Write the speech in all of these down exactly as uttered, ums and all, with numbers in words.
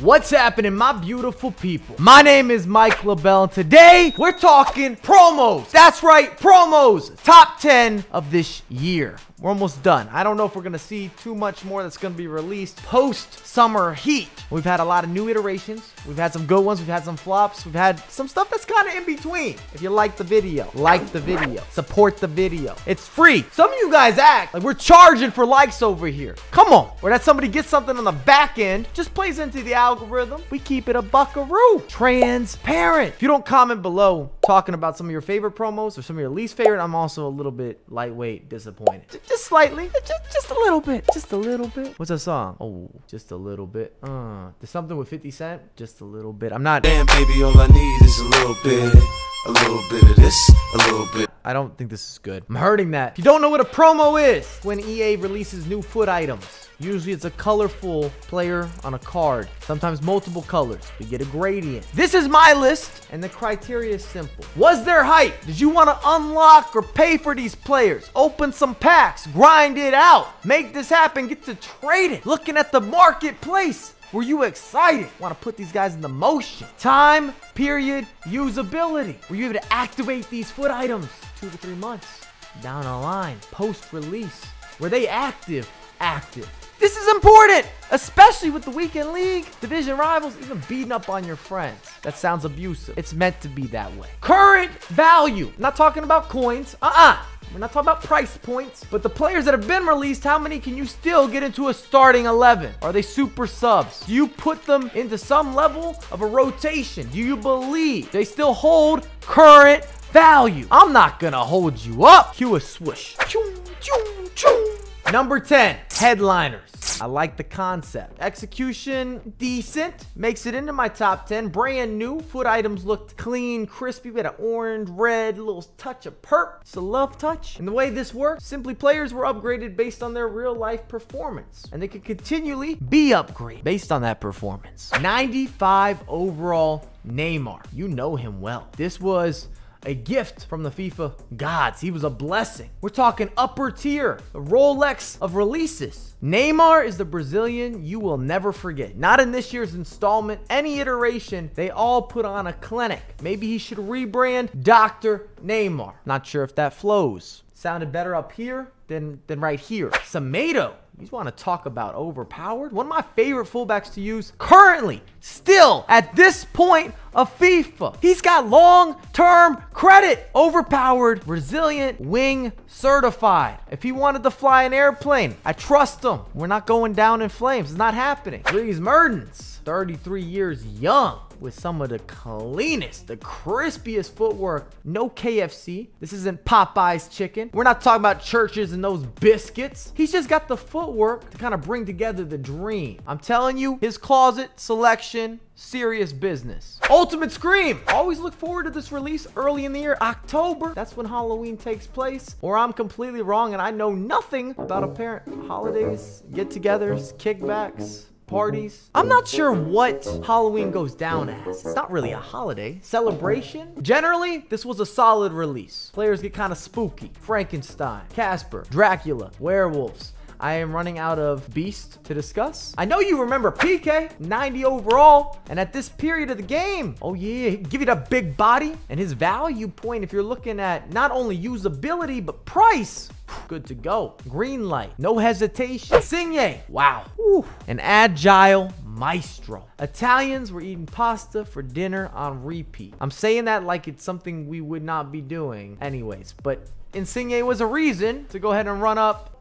What's happening, my beautiful people? My name is Mike LaBelle, and today we're talking promos. That's right, promos. Top ten of this year. We're almost done. I don't know if we're going to see too much more that's going to be released post-Summer Heat. We've had a lot of new iterations. We've had some good ones. We've had some flops. We've had some stuff that's kind of in between. If you like the video, like the video. Support the video. It's free. Some of you guys act like we're charging for likes over here. Come on. Or that somebody gets something on the back end, just plays into the album. Algorithm, we keep it a buckaroo, transparent. If you don't comment below talking about some of your favorite promos or some of your least favorite, I'm also a little bit lightweight disappointed. Just slightly, just, just a little bit, just a little bit. What's that song? Oh, just a little bit. Uh, there's something with fifty cent, just a little bit. I'm not. Damn, baby, all I need is a little bit, a little bit of this, a little bit. I don't think this is good. I'm hurting that. If you don't know what a promo is, when E A releases new foot items, usually it's a colorful player on a card, sometimes multiple colors. We get a gradient. This is my list, and the criteria is simple. Was there hype? Did you want to unlock or pay for these players? Open some packs, grind it out, make this happen, get to trade it. Looking at the marketplace, were you excited? Want to put these guys in the motion. Time, period, usability. Were you able to activate these foot items two to three months down the line, post-release? Were they active? Active. This is important, especially with the weekend league, division rivals, even beating up on your friends. That sounds abusive. It's meant to be that way. Current value. I'm not talking about coins. Uh-uh. We're not talking about price points. But the players that have been released, how many can you still get into a starting eleven? Are they super subs? Do you put them into some level of a rotation? Do you believe they still hold current value? I'm not going to hold you up. Cue a swoosh. Choo, choo, choo. Number ten, headliners. I like the concept. Execution, decent. Makes it into my top ten. Brand new. Foot items looked clean, crispy. We had an orange, red, little touch of perp. It's a love touch. And the way this works, simply players were upgraded based on their real life performance. And they could continually be upgraded based on that performance. ninety-five overall Neymar. You know him well. This was a gift from the FIFA gods. He was a blessing. We're talking upper tier, the Rolex of releases. Neymar is the Brazilian you will never forget. Not in this year's installment. Any iteration, they all put on a clinic. Maybe he should rebrand Doctor Neymar. Not sure if that flows. Sounded better up here than, than right here. Samedo. You want to talk about overpowered? One of my favorite fullbacks to use currently, still at this point of FIFA. He's got long-term credit. Overpowered, resilient, wing certified. If he wanted to fly an airplane, I trust him. We're not going down in flames. It's not happening. Luis Mertens, thirty-three years young, with some of the cleanest, the crispiest footwork. No K F C. This isn't Popeye's chicken. We're not talking about churches and those biscuits. He's just got the footwork to kind of bring together the dream. I'm telling you, his closet selection, serious business. Ultimate Scream. Always look forward to this release early in the year, October. That's when Halloween takes place. Or I'm completely wrong and I know nothing about apparent holidays, get-togethers, kickbacks, parties. I'm not sure what Halloween goes down as. It's not really a holiday. Celebration? Generally, this was a solid release. Players get kind of spooky. Frankenstein, Casper, Dracula, werewolves. I am running out of Beast to discuss. I know you remember P K, ninety overall. And at this period of the game, oh yeah, give you that big body. And his value point, if you're looking at not only usability, but price, good to go. Green light, no hesitation. Insigne, wow. Whew. An agile maestro. Italians were eating pasta for dinner on repeat. I'm saying that like it's something we would not be doing anyways, but Insigne was a reason to go ahead and run up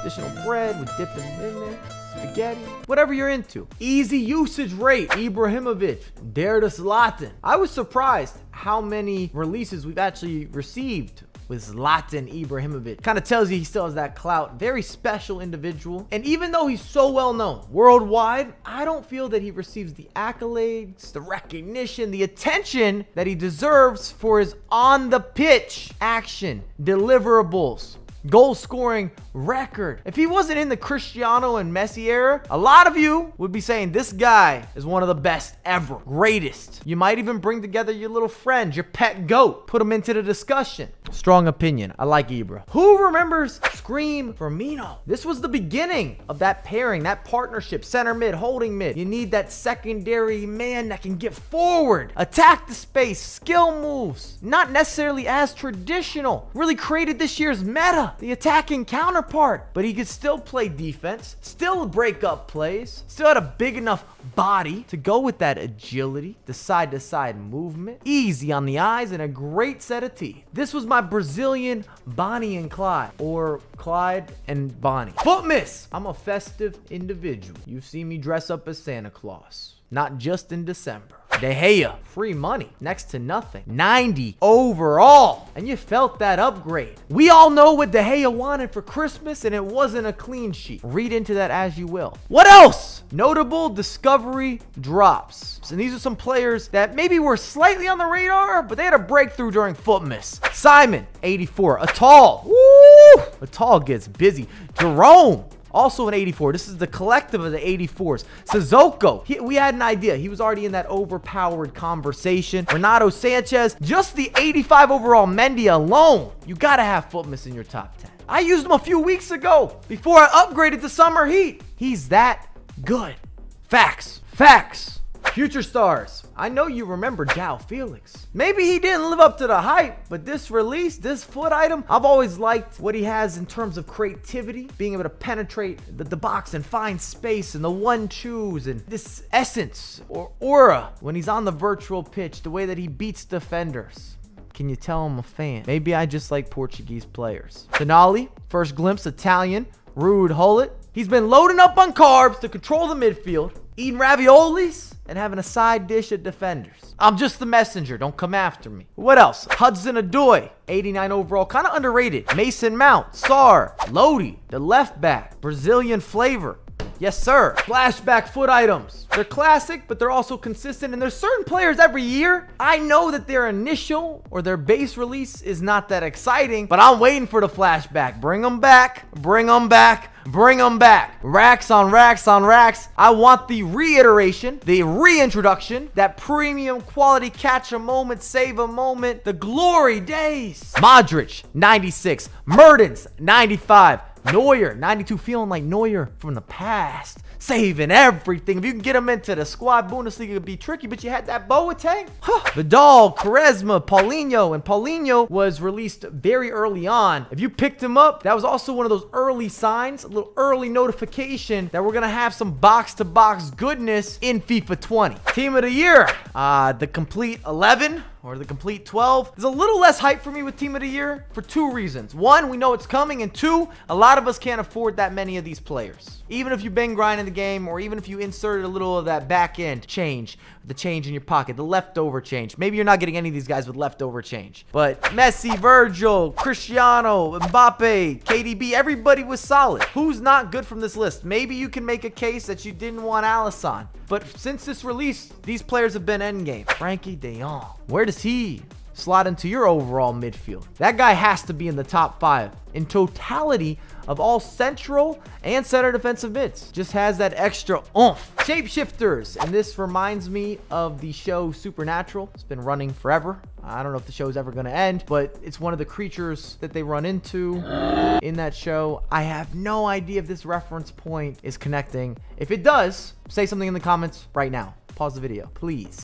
additional bread with dipping in there, spaghetti, whatever you're into. Easy usage rate. Ibrahimović, Dare to Zlatan. I was surprised how many releases we've actually received with Zlatan Ibrahimović. Kind of tells you he still has that clout. Very special individual. And even though he's so well known worldwide, I don't feel that he receives the accolades, the recognition, the attention that he deserves for his on the pitch action deliverables. goal scoring record. If he wasn't in the Cristiano and Messi era, a lot of you would be saying this guy is one of the best ever, greatest. You might even bring together your little friend, your pet goat, put him into the discussion. Strong opinion. I like Ibra. Who remembers Scream Firmino? This was the beginning of that pairing, that partnership, center mid, holding mid. You need that secondary man that can get forward, attack the space, skill moves, not necessarily as traditional. Really created this year's meta, the attacking counterpart, but he could still play defense, still break up plays, still had a big enough body to go with that agility, the side to side movement, easy on the eyes, and a great set of teeth. This was my Brazilian Bonnie and Clyde, or Clyde and Bonnie. Foot miss. I'm a festive individual. You've seen me dress up as Santa Claus, not just in December. De Gea, free money, next to nothing. ninety overall, and you felt that upgrade. We all know what De Gea wanted for Christmas, and it wasn't a clean sheet. Read into that as you will. What else? Notable discovery drops. And these are some players that maybe were slightly on the radar, but they had a breakthrough during foot miss. Simon, eighty-four. Atal, woo! Atal gets busy. Jerome, also an eighty-four. This is the collective of the eighty-fours. Sissoko, he, we had an idea. He was already in that overpowered conversation. Renato Sanchez, just the eighty-five overall Mendy alone. You got to have foot miss in your top ten. I used him a few weeks ago before I upgraded to Summer Heat. He's that good. Facts. Facts. Future stars. I know you remember Joao Felix. Maybe he didn't live up to the hype, but this release, this foot item, I've always liked what he has in terms of creativity, being able to penetrate the, the box and find space and the one-twos and this essence or aura when he's on the virtual pitch, the way that he beats defenders. Can you tell I'm a fan? Maybe I just like Portuguese players. Tonali, first glimpse, Italian, rude hullet. He's been loading up on carbs to control the midfield, eating raviolis and having a side dish at defenders. I'm just the messenger. Don't come after me. What else? Hudson-Odoi, eighty-nine overall. Kind of underrated. Mason Mount, Sar, Lodi, the left back. Brazilian flavor. Yes, sir. Flashback foot items. They're classic, but they're also consistent. And there's certain players every year. I know that their initial or their base release is not that exciting, but I'm waiting for the flashback. Bring them back. Bring them back. Bring them back. Racks on racks on racks. I want the reiteration, the reintroduction, that premium quality catch a moment, save a moment, the glory days. Modric, ninety-six. Mertens, ninety-five. Neuer, ninety-two, feeling like Neuer from the past, saving everything. If you can get him into the squad, Bundesliga would be tricky, but you had that Boateng. Huh. Vidal, Griezmann, Paulinho, and Paulinho was released very early on. If you picked him up, that was also one of those early signs, a little early notification that we're going to have some box-to-box goodness in FIFA twenty. Team of the year, uh, the complete eleven. Or the complete twelve. There's a little less hype for me with Team of the Year for two reasons. One, we know it's coming, and two, a lot of us can't afford that many of these players. Even if you've been grinding the game, or even if you inserted a little of that back end change, the change in your pocket, the leftover change. Maybe you're not getting any of these guys with leftover change. But Messi, Virgil, Cristiano, Mbappe, K D B, everybody was solid. Who's not good from this list? Maybe you can make a case that you didn't want Alisson. But since this release, these players have been endgame. Frankie de Jong. Where does he slot into your overall midfield? That guy has to be in the top five in totality of all central and center defensive mids. Just has that extra oomph. Shapeshifters, and this reminds me of the show Supernatural. It's been running forever. I don't know if the show's ever gonna end, but it's one of the creatures that they run into in that show. I have no idea if this reference point is connecting. If it does, say something in the comments right now. Pause the video, please.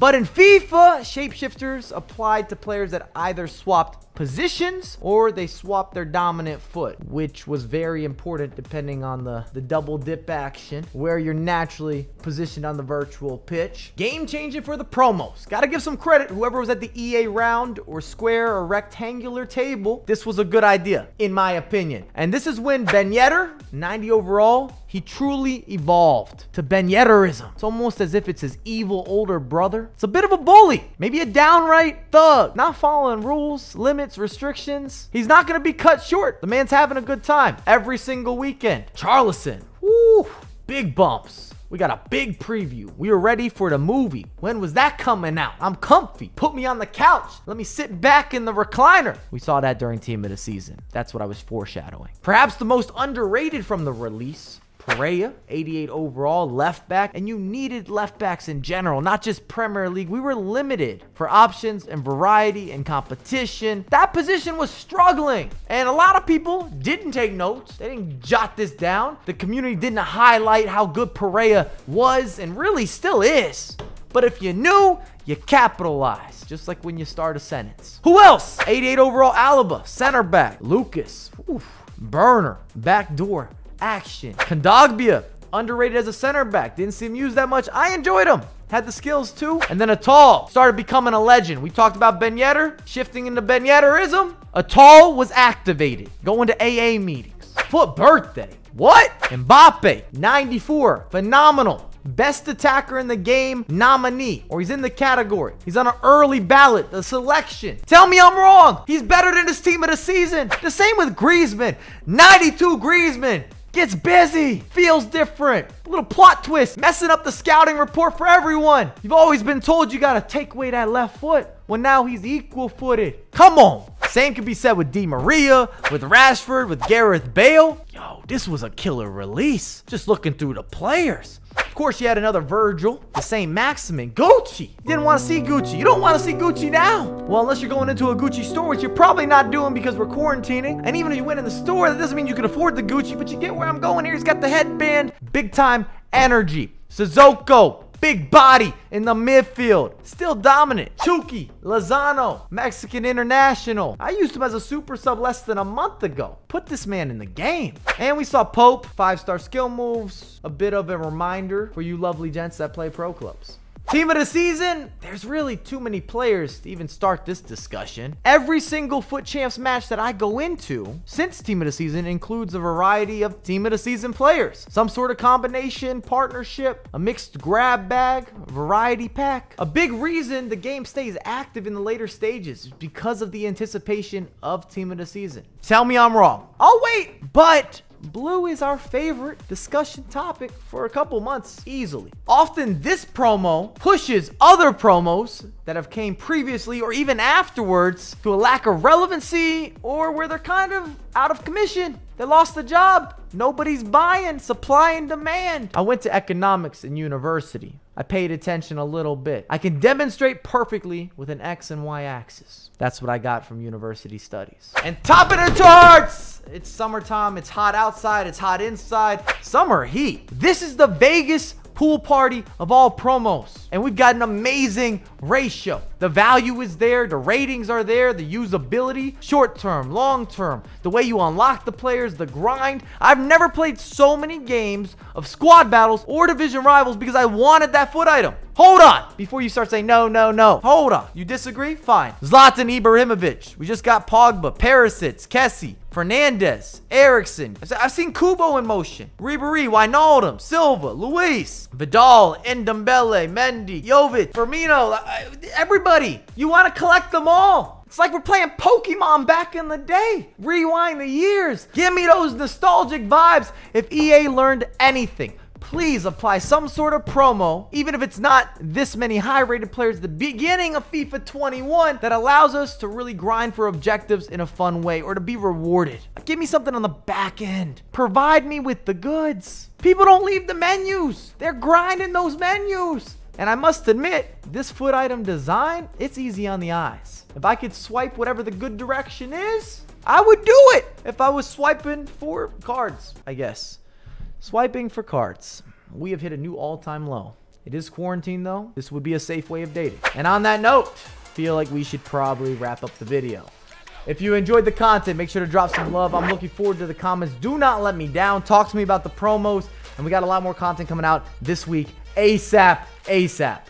But in FIFA, shapeshifters applied to players that either swapped positions or they swapped their dominant foot, which was very important depending on the, the double dip action, where you're naturally positioned on the virtual pitch. Game changing for the promos. Got to give some credit. Whoever was at the E A round or square or rectangular table, this was a good idea, in my opinion. And this is when Ben Yedder, ninety overall, he truly evolved to Ben Yedderism. It's almost as if it's his evil older brother. It's a bit of a bully. Maybe a downright thug. Not following rules, limits, restrictions. He's not going to be cut short. The man's having a good time every single weekend. Charleston. Woo. Big bumps. We got a big preview. We are ready for the movie. When was that coming out? I'm comfy. Put me on the couch. Let me sit back in the recliner. We saw that during Team of the Season. That's what I was foreshadowing. Perhaps the most underrated from the release, Perea, eighty-eight overall, left back, and you needed left backs in general, not just Premier League. We were limited for options and variety and competition. That position was struggling, and a lot of people didn't take notes. They didn't jot this down. The community didn't highlight how good Perea was and really still is. But if you knew, you capitalize, just like when you start a sentence. Who else? eighty-eight overall, Alaba, center back, Lucas, oof, burner, backdoor action. Kondogbia, underrated as a center back. Didn't see him used that much. I enjoyed him. Had the skills too. And then Atal started becoming a legend. We talked about Ben Yedder shifting into Ben Yedderism. Atal was activated, going to A A meetings. Foot birthday. What? Mbappe, ninety-four. Phenomenal. Best attacker in the game nominee, or he's in the category. He's on an early ballot, the selection. Tell me I'm wrong. He's better than his Team of the Season. The same with Griezmann. ninety-two Griezmann. Gets busy, feels different. A little plot twist, messing up the scouting report for everyone. You've always been told you gotta take away that left foot. Well, now he's equal-footed. Come on. Same could be said with Di Maria, with Rashford, with Gareth Bale. Yo, this was a killer release. Just looking through the players. Of course, you had another Virgil, the same Maximin, Gucci. You didn't want to see Gucci. You don't want to see Gucci now. Well, unless you're going into a Gucci store, which you're probably not doing because we're quarantining. And even if you went in the store, that doesn't mean you can afford the Gucci, but you get where I'm going here. He's got the headband, big time energy. Sissoko, big body in the midfield. Still dominant. Chucky, Lozano, Mexican international. I used him as a super sub less than a month ago. Put this man in the game. And we saw Pope, five-star skill moves. A bit of a reminder for you lovely gents that play pro clubs. Team of the Season, there's really too many players to even start this discussion. Every single Foot Champs match that I go into since Team of the Season includes a variety of Team of the Season players. Some sort of combination, partnership, a mixed grab bag, variety pack. A big reason the game stays active in the later stages is because of the anticipation of Team of the Season. Tell me I'm wrong. I'll wait, but blue is our favorite discussion topic for a couple months easily. Often this promo pushes other promos that have came previously or even afterwards to a lack of relevancy, or where they're kind of out of commission. They lost the job. Nobody's buying. Supply and demand. I went to economics in university. I paid attention a little bit. I can demonstrate perfectly with an X and Y axis. That's what I got from university studies. And top of the charts! It's summertime. It's hot outside. It's hot inside. Summer Heat. This is the Vegas pool party of all promos. And we've got an amazing ratio. The value is there. The ratings are there. The usability. Short-term, long-term. The way you unlock the players. The grind. I've never played so many games of squad battles or division rivals because I wanted that foot item. Hold on. Before you start saying no, no, no. Hold on. You disagree? Fine. Zlatan Ibrahimović. We just got Pogba. Perisic. Kessie. Fernandez, Eriksson. I've seen Kubo in motion. Ribéry, Wijnaldum, Silva, Luis, Vidal, Ndombele, Mendy, Jovic, Firmino. Everybody, you want to collect them all. It's like we're playing Pokemon back in the day. Rewind the years. Give me those nostalgic vibes. If E A learned anything, please apply some sort of promo, even if it's not this many high-rated players at the beginning of FIFA twenty-one, that allows us to really grind for objectives in a fun way or to be rewarded. Give me something on the back end. Provide me with the goods. People don't leave the menus. They're grinding those menus. And I must admit, this foot item design, it's easy on the eyes. If I could swipe whatever the good direction is, I would do it if I was swiping for cards, I guess. Swiping for cards. We have hit a new all-time low. It is quarantine though. This would be a safe way of dating. And on that note, feel like we should probably wrap up the video. If you enjoyed the content, make sure to drop some love. I'm looking forward to the comments. Do not let me down. Talk to me about the promos. And we got a lot more content coming out this week. ASAP, ASAP.